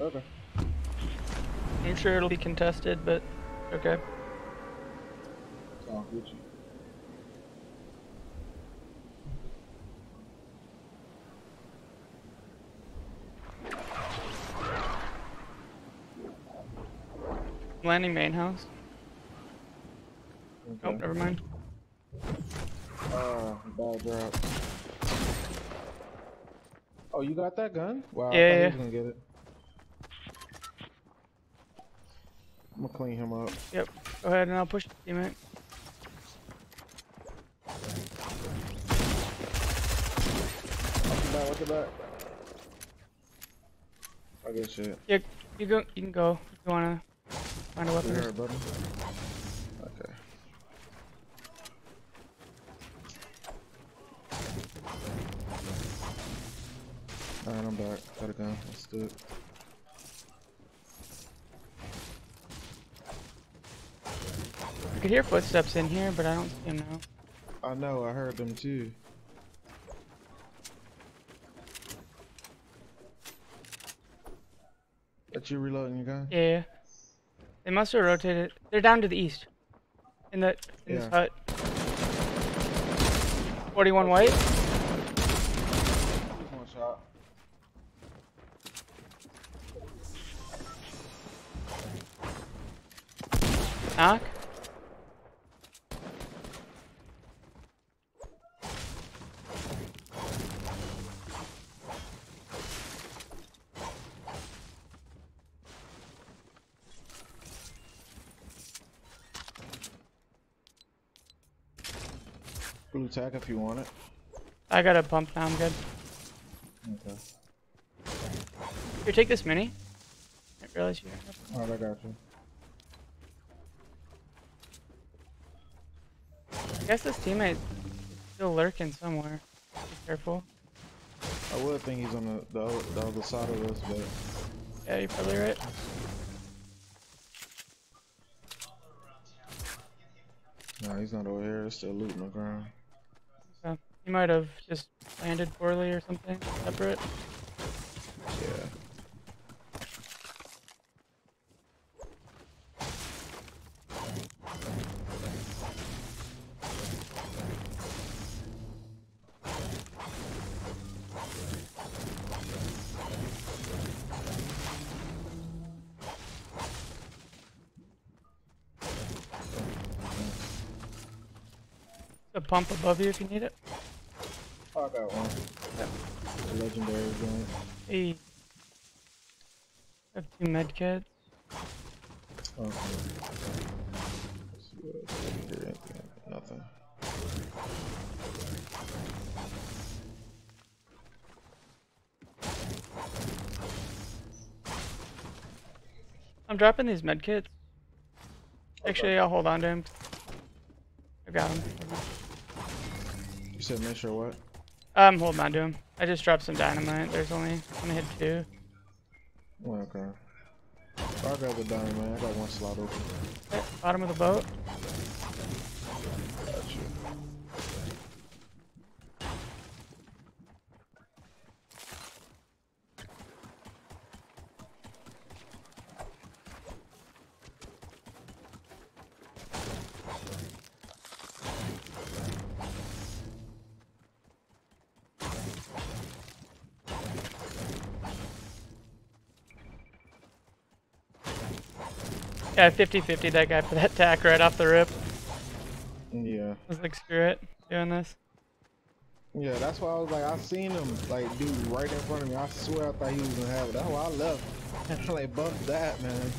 Over. I'm sure it'll be contested, but okay. I'll get you. Landing main house. Okay. Oh, never mind. Oh, bad drop. Oh, you got that gun? Wow, yeah, I thought he was gonna get it. I'm gonna clean him up. Yep. Go ahead and I'll push the teammate. Watch it back. I get shit. Yeah, you go. You can go. If you wanna find a weapon. There, buddy. Okay. Alright, I'm back. Gotta go. Let's do it. I could hear footsteps in here, but I don't see them now. I know. I heard them too. That you reloading your gun? Yeah. They must have rotated. They're down to the east. In the this hut. 41 white. One shot. Knock. Blue tag if you want it. I got a pump now, I'm good. Okay. Here, take this mini. I didn't realize you were. Alright, I got you. I guess this teammate is still lurking somewhere. Be careful. I would think he's on the other side of this, but... Yeah, you're probably right. Nah, he's not over here. There's still loot on the ground. He might have just landed poorly or something. Separate. Yeah. There's a pump above you if you need it. Oh, I got one. Yeah. The legendary gun. Hey. I have 2 med kits. Okay. Nothing. I'm dropping these med kits. Actually, I'll hold on to him. I got him. You said miss or what? I'm holding on to him. I just dropped some dynamite. There's only hit 2. Oh, okay. I'll grab the dynamite. I got 1 slot open. Okay, bottom of the boat. Yeah, 50-50 that guy for that tack right off the rip. Yeah. I was like, screw it, doing this. Yeah, that's why I was like, I seen him, like, dude, right in front of me. I swear I thought he was gonna have it. That's why I left. I like, buff that, man.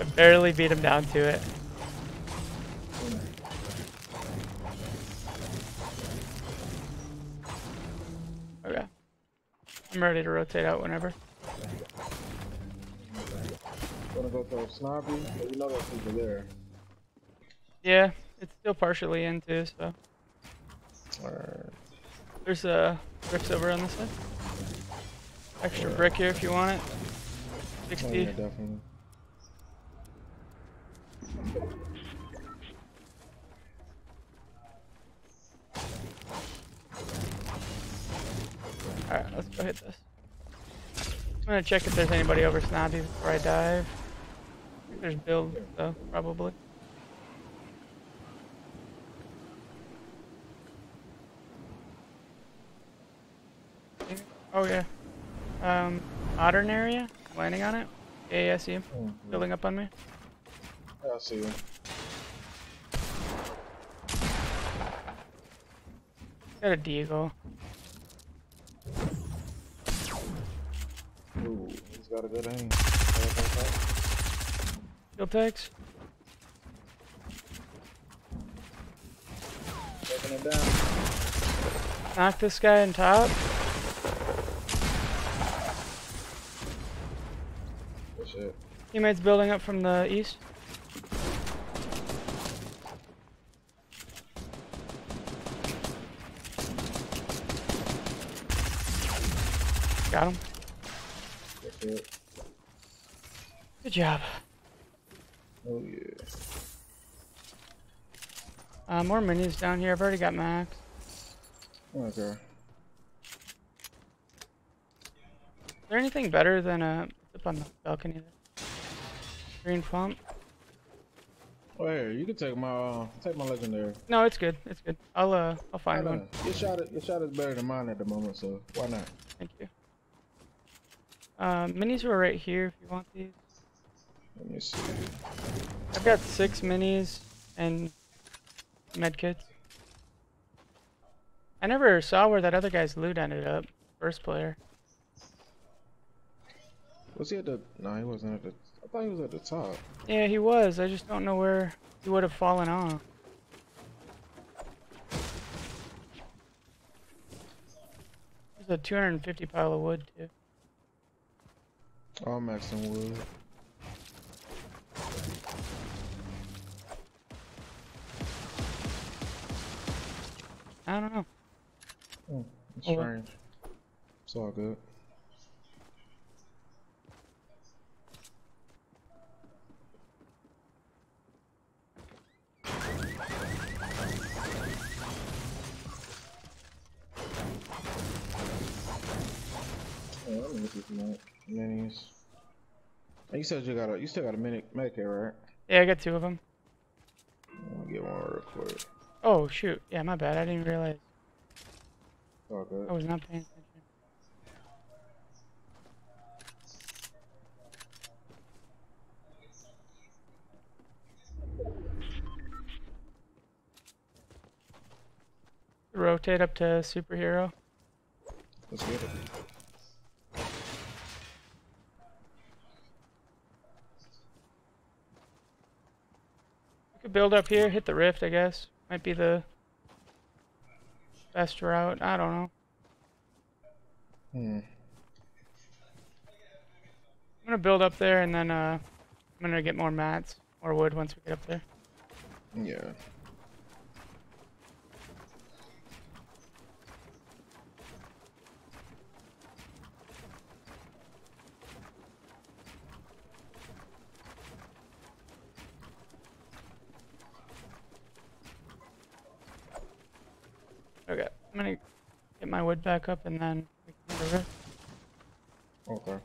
I barely beat him down to it. Okay. I'm ready to rotate out whenever. Gonna go throw a snobby, but you know those people there. Yeah, it's still partially in too, so. Alright. There's bricks over on this side. Extra brick here if you want it. 60. Oh, yeah, definitely. Alright, let's go hit this. I'm gonna check if there's anybody over Snobby before I dive. I think there's builds though, probably. Oh yeah. Modern area? Landing on it? Yeah, yeah, I see him. Mm-hmm. Building up on me. Yeah, I see him. Got a Deagle. Ooh, he's got a good aim. Shield tags. Taking it down. Knock this guy on top. Shit. Teammates building up from the east. Got him. Good job. Oh yeah. More minis down here. I've already got max. Okay. Is there anything better than a up on the balcony there? Green pump. Oh here, you can take my legendary. No, it's good. It's good. I'll find one. Your shot is better than mine at the moment, so why not? Thank you. Minis were right here if you want these. Let me see. I've got 6 minis and medkits. I never saw where that other guy's loot ended up. First player. Was he at the... No, he wasn't at the... I thought he was at the top. Yeah, he was. I just don't know where he would have fallen off. There's a 250 pile of wood, too. I'll max some wood. I don't know. Oh, it's strange. It's all good. Yeah, let me look at some minis. You said you got a, you still got a medkit, right? Yeah, I got 2 of them. I'll get one real quick. Oh shoot! Yeah, my bad. I didn't realize. Oh, good. I was not paying attention. Rotate up to superhero. Let's get it. Build up here, hit the rift, I guess. Might be the best route. I don't know. Hmm. I'm gonna build up there and then I'm gonna get more mats or wood once we get up there. Yeah. Okay, I'm gonna get my wood back up and then we can get over. Okay.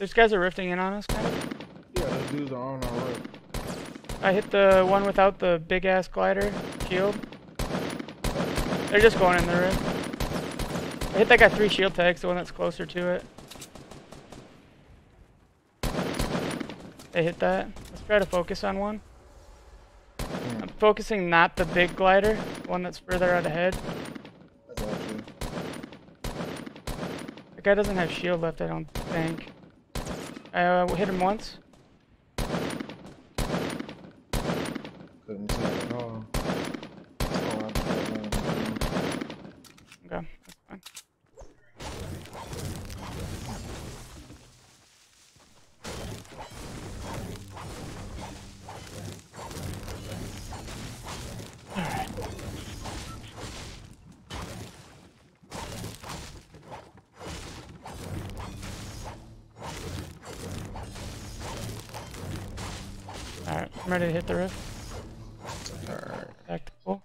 Those guys are rifting in on us, guys? Yeah, those dudes are on our rift. I hit the one without the big ass glider shield. They're just going in the rift. I hit that guy 3 shield tags, the one that's closer to it. They hit that. Let's try to focus on one. I'm focusing not the big glider, the one that's further out ahead. That guy doesn't have shield left, I don't think. We hit him once. Couldn't see it at all. Okay. I'm ready to hit the roof. Alright. Tactical.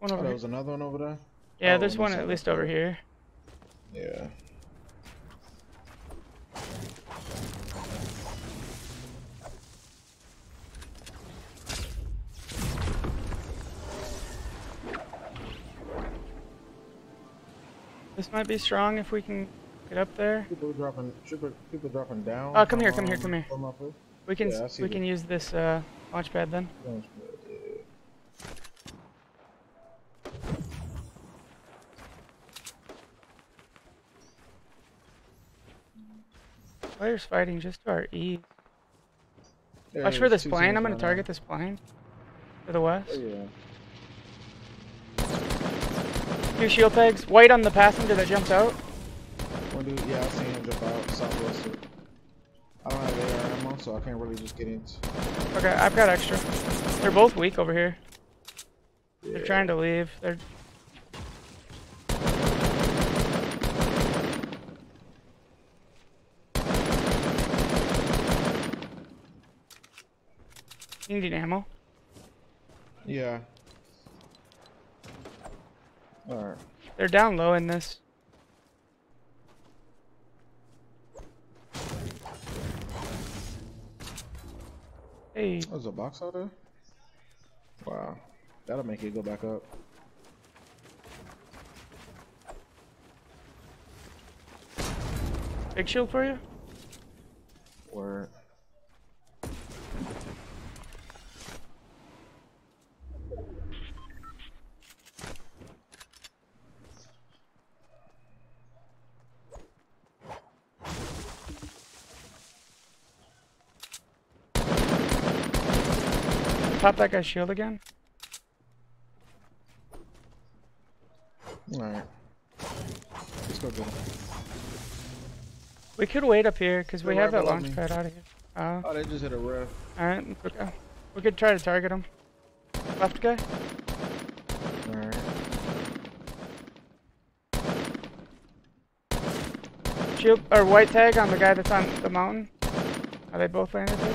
One over there. There's another one over there? Yeah, oh, there's one at least over here. Yeah. This might be strong if we can get up there. People dropping down. Oh, come here. We can we can use this launch pad then. Players fighting just to our ease. Yeah, watch for this plane. I'm gonna target this plane to the west. Oh, yeah. 2 shield pegs. White on the passenger that jumps out. One dude, yeah, I seen him jump out. Southwest. I don't have AR ammo, so I can't really just get into. Okay, I've got extra. They're both weak over here. Yeah. They're trying to leave. They're. You need ammo. Yeah. Alright. They're down low in this. Hey. Oh, there's a box out there? Wow. That'll make it go back up. Big shield for you? Word. Pop that guy's shield again. Alright. Let's go get him. We could wait up here because we have that launch pad out of here. Oh, they just hit a roof. Alright, okay. We could try to target him. Left guy? Alright. Shield or white tag on the guy that's on the mountain. Are they both landed there?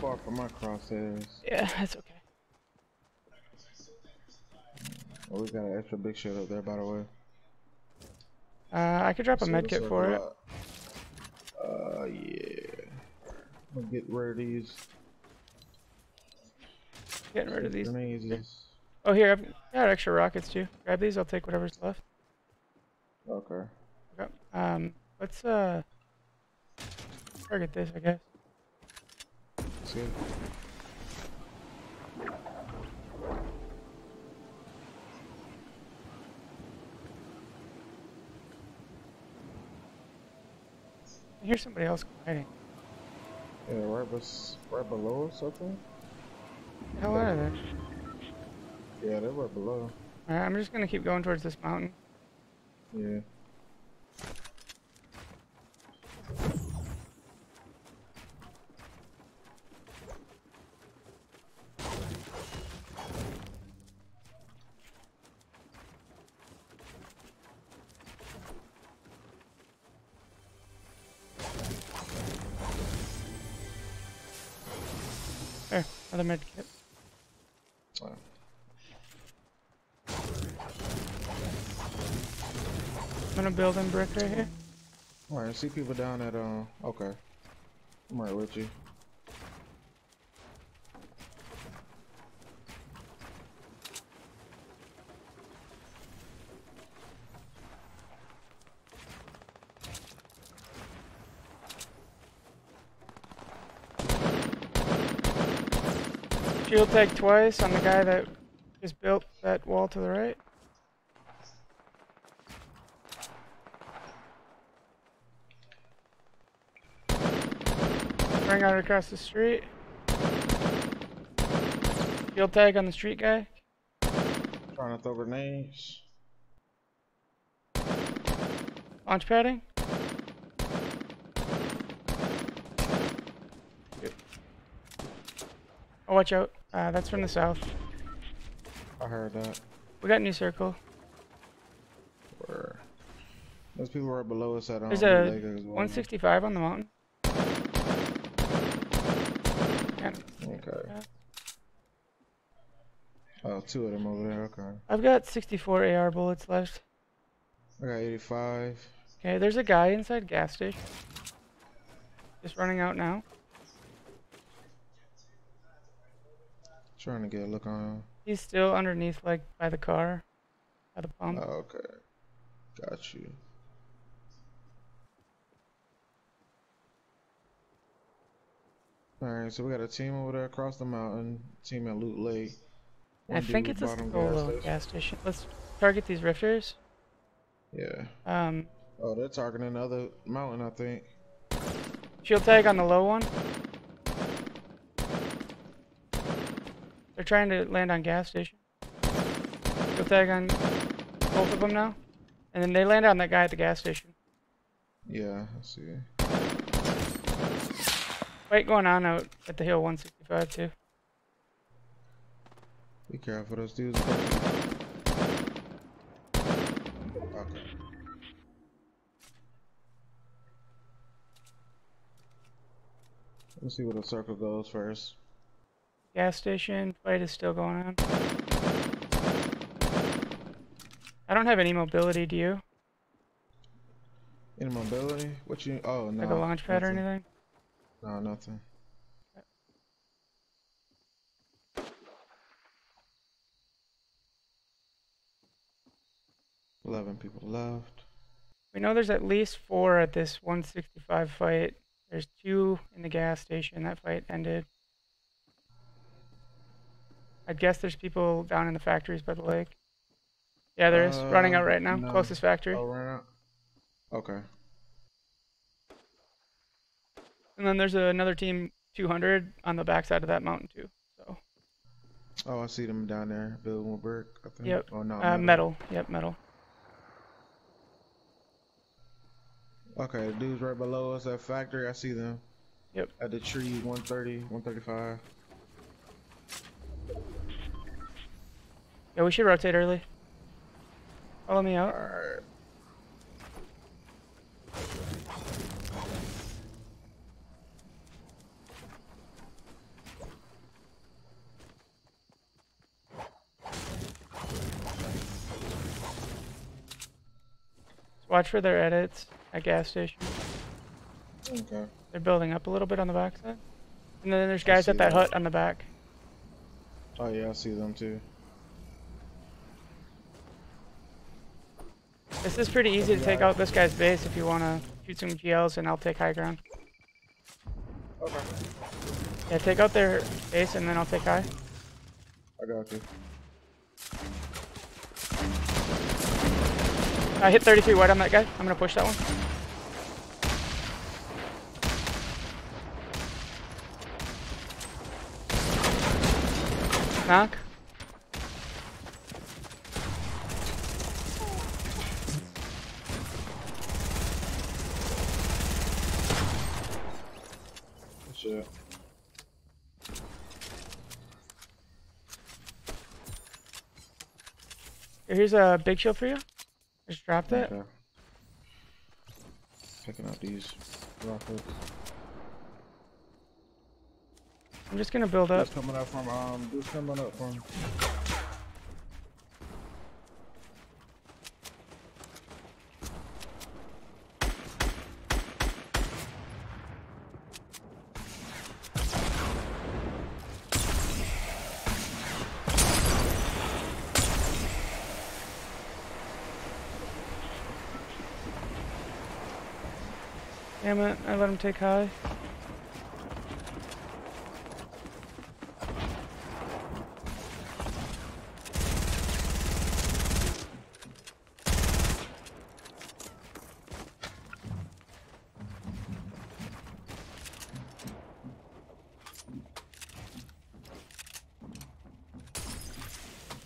Far from my crosshairs. Yeah, that's okay. Oh, we got an extra big shield up there, by the way. I could drop a medkit for it. Yeah. I'm gonna get rid of these. Getting rid of these. Grenades. Oh, here, I've got extra rockets too. Grab these, I'll take whatever's left. Okay. Let's target this, I guess. Good. I hear somebody else fighting. Yeah, right below us, I think. Hell out of there. Yeah, they're right below. Alright, I'm just gonna keep going towards this mountain. Yeah. There, another med kit. Wow. I'm gonna build in brick right here. Alright, I see people down at, okay. I'm right with you. Shield tag twice on the guy that just built that wall to the right. Bring out across the street. Shield tag on the street guy. Trying to throw grenades. Launch padding. Oh, watch out. That's from the south. I heard that. We got a new circle. Where? Those people right below us. There's a 165 on the mountain. Okay. Oh, two of them over there, okay. I've got 64 AR bullets left. I got 85. Okay, there's a guy inside gas station. Just running out now. Trying to get a look on him. He's still underneath, like, by the car. By the pump. Oh, okay. Got you. Alright, so we got a team over there across the mountain. Team at Loot Lake. I think it's a solo gas station. Let's target these rifters. Yeah. Oh, they're targeting another mountain, I think. Shield tag on the low one. They're trying to land on gas station. Shield tag on both of them now. And then they land on that guy at the gas station. Yeah, I see. Fight going on out at the hill 165 too. Be careful, those dudes. Okay. Let's see where the circle goes first. Gas station, fight is still going on. I don't have any mobility, do you? Any mobility? What you, oh no. Like a launch pad or anything? No, nothing. Okay. 11 people left. We know there's at least 4 at this 165 fight. There's 2 in the gas station. That fight ended. I guess there's people down in the factories by the lake. Yeah, there is. Running out right now. No. Closest factory. Oh, running out. Okay. And then there's another team 200 on the backside of that mountain too. So. Oh, I see them down there. Building with brick, I think. Yep. Oh no. Metal. Yep, metal. Okay, the dude's right below us at factory. I see them. Yep. At the tree, 130, 135. Yeah, we should rotate early. Follow me out. All right. Watch for their edits at gas station. Okay. They're building up a little bit on the backside. And then there's guys at that hut on the back. Oh yeah, I see them too. This is pretty easy to take out this guy's base if you want to shoot some GLs and I'll take high ground. Okay. Yeah, take out their base and then I'll take high. I got you. I hit 33 wide on that guy. I'm gonna push that one. Knock. Shit. Here's a big shield for you. Just dropped it. Okay. Picking up these rockets. I'm just gonna build up. Who's coming up from? Damn it, I let him take high.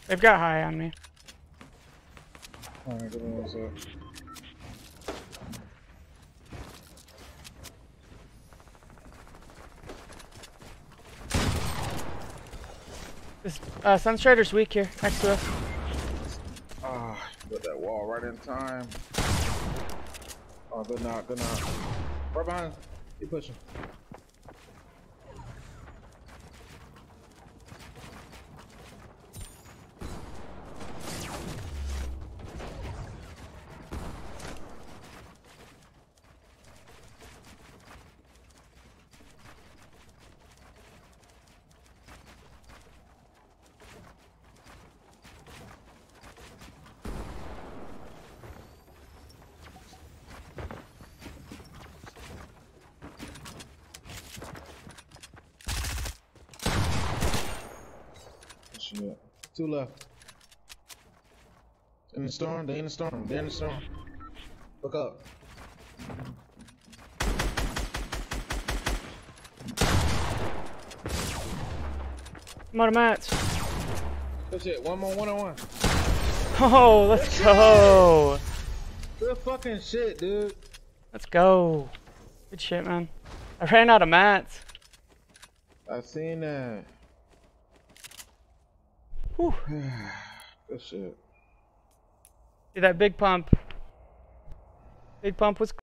They've got high on me. Alright, give me one sec. Sunstrider's weak here, next to us. Ah, got that wall right in time. Oh, good knock, good knock. Right behind us. Keep pushing. Yeah. Two left. In the storm, they in the storm, they're in the storm. Look up. I'm out of mats. That's it, one more, one on one. Oh, let's go. Good fucking shit, dude. Let's go. Good shit, man. I ran out of mats. I seen that. Whew. Good shit. Dude, that big pump. Big pump was